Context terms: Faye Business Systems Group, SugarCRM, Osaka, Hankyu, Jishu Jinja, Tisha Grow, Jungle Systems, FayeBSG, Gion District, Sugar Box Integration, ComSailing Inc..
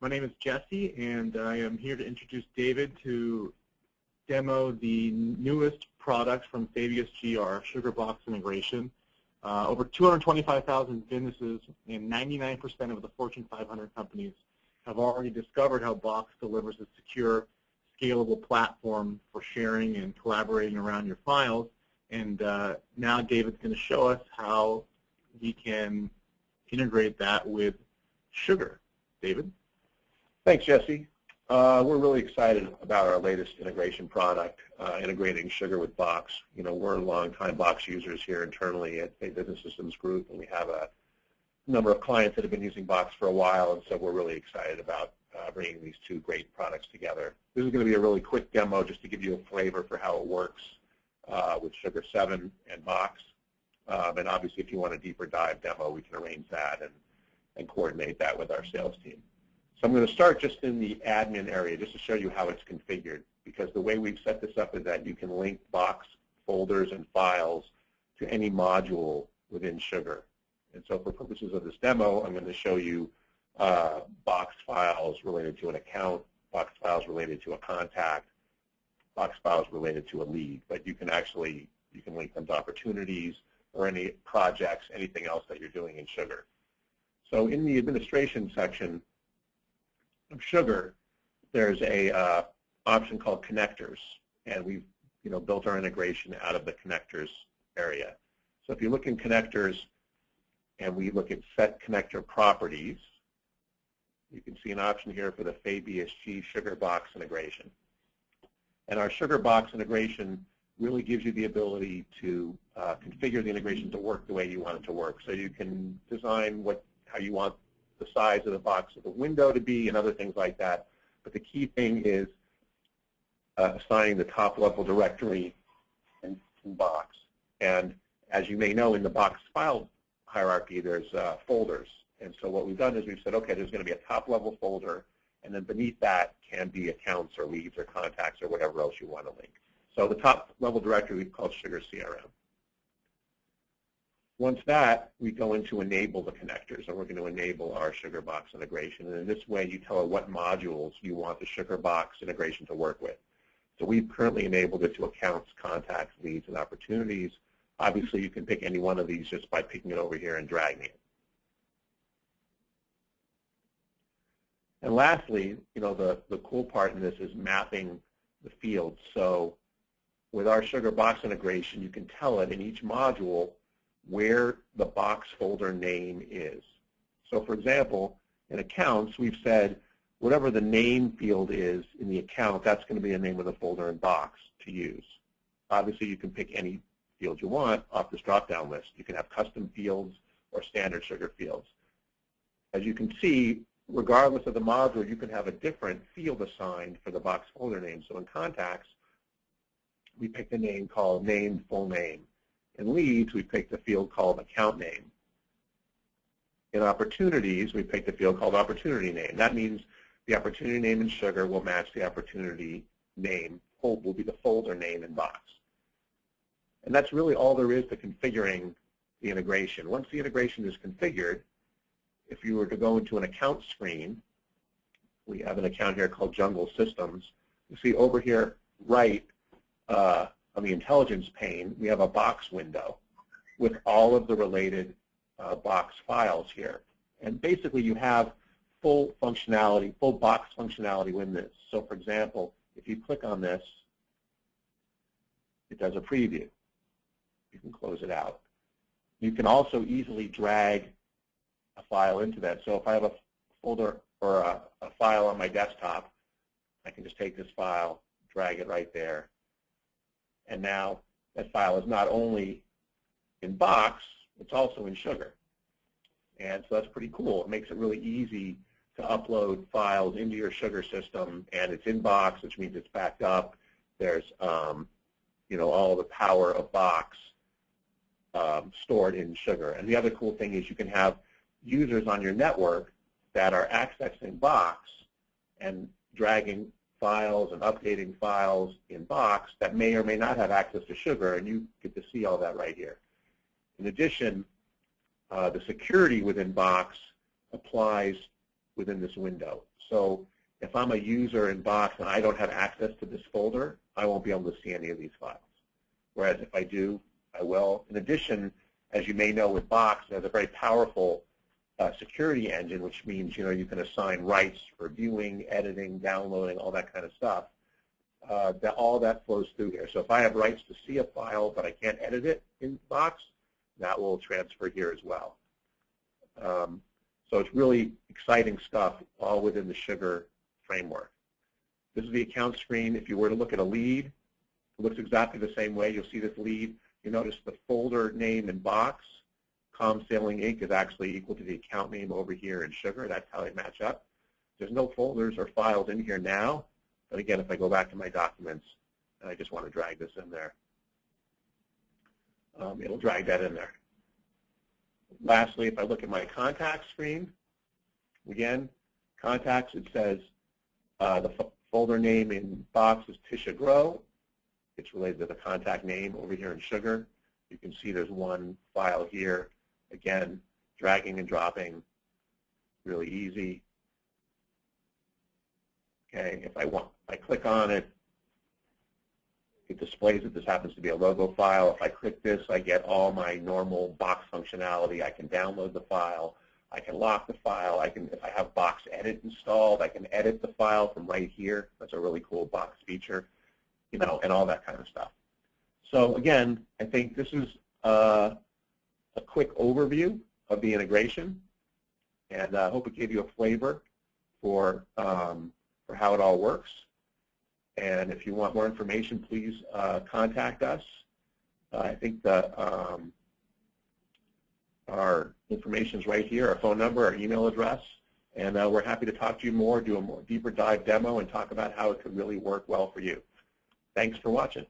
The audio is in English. My name is Jesse, and I am here to introduce David to demo the newest product from FayeBSG, our Sugar Box Integration. Over 225,000 businesses and 99% of the Fortune 500 companies have already discovered how Box delivers a secure, scalable platform for sharing and collaborating around your files. And now David's going to show us how he can integrate that with Sugar. David? Thanks, Jesse. We're really excited about our latest integration product, integrating Sugar with Box. You know, we're longtime Box users here internally at Faye Business Systems Group, and we have a number of clients that have been using Box for a while, and so we're really excited about bringing these two great products together. This is going to be a really quick demo just to give you a flavor for how it works with Sugar 7 and Box. And obviously, if you want a deeper dive demo, we can arrange that and coordinate that with our sales team. So I'm going to start just in the admin area just to show you how it's configured, because the way we've set this up is that you can link Box folders and files to any module within Sugar. And so for purposes of this demo, I'm going to show you Box files related to an account, Box files related to a contact, Box files related to a lead. But you can actually, you can link them to opportunities or any projects, anything else that you're doing in Sugar. So in the administration section of Sugar, there's a option called connectors, and we've built our integration out of the connectors area. So if you look in connectors and we look at set connector properties, you can see an option here for the FayeBSG Sugar Box integration. And our Sugar Box integration really gives you the ability to configure the integration to work the way you want it to work. So you can design how you want the size of the box of the window to be and other things like that. But the key thing is assigning the top level directory in Box. And as you may know, in the Box file hierarchy, there's folders. And so what we've done is we've said, okay, there's going to be a top level folder, and then beneath that can be accounts or leads or contacts or whatever else you want to link. So the top level directory we've called Sugar CRM. Once that, we go into enable the connectors, and we're going to enable our Sugar Box integration. And in this way, you tell it what modules you want the Sugar Box integration to work with. So we've currently enabled it to accounts, contacts, leads, and opportunities. Obviously, you can pick any one of these just by picking it over here and dragging it. And lastly, the cool part in this is mapping the fields. So with our Sugar Box integration, you can tell it in each module where the box folder name is. So for example, in accounts, we've said whatever the name field is in the account, that's going to be the name of the folder in Box to use. Obviously, you can pick any field you want off this drop-down list. You can have custom fields or standard Sugar fields. As you can see, regardless of the module, you can have a different field assigned for the box folder name. So in contacts, we picked a name called name, full name. In leads, we picked a field called account name. In opportunities, we picked a field called opportunity name. That means the opportunity name in Sugar will match the opportunity name, will be the folder name in Box. And that's really all there is to configuring the integration. Once the integration is configured, if you were to go into an account screen, we have an account here called Jungle Systems. You see over here, right, on the intelligence pane, we have a Box window with all of the related Box files here. And basically, you have full functionality, full Box functionality within this. So for example, if you click on this, it does a preview. You can close it out. You can also easily drag a file into that. So if I have a folder or a file on my desktop, I can just take this file, drag it right there, and now that file is not only in Box, it's also in Sugar. And so that's pretty cool. It makes it really easy to upload files into your Sugar system, and it's in Box, which means it's backed up. There's all the power of Box stored in Sugar. And the other cool thing is you can have users on your network that are accessing Box and dragging files and updating files in Box that may or may not have access to Sugar, and you get to see all that right here. In addition, the security within Box applies within this window. So if I'm a user in Box and I don't have access to this folder, I won't be able to see any of these files. Whereas if I do, I will. In addition, as you may know, with Box, it has a very powerful security engine, which means you can assign rights for viewing, editing, downloading, all that kind of stuff. All that flows through here. So if I have rights to see a file but I can't edit it in Box, that will transfer here as well. So it's really exciting stuff, all within the Sugar framework. This is the account screen. If you were to look at a lead, it looks exactly the same way. You'll see this lead. You notice the folder name in Box, ComSailing Inc. is actually equal to the account name over here in Sugar. That's how they match up. There's no folders or files in here now. But again, if I go back to my documents, and I just want to drag this in there, it'll drag that in there. Lastly, if I look at my contact screen, again, contacts, it says the folder name in Box is Tisha Grow. It's related to the contact name over here in Sugar. You can see there's one file here. Again, dragging and dropping, really easy. Okay, if I want, I click on it, it displays it. This happens to be a logo file. If I click this, I get all my normal Box functionality. I can download the file. I can lock the file. I can, if I have Box Edit installed, I can edit the file from right here. That's a really cool Box feature, and all that kind of stuff. So again, I think this is a quick overview of the integration, and I hope it gave you a flavor for how it all works. And if you want more information, please contact us. I think our information is right here, our phone number, our email address, and we're happy to talk to you more, do a more deeper dive demo, and talk about how it could really work well for you. Thanks for watching.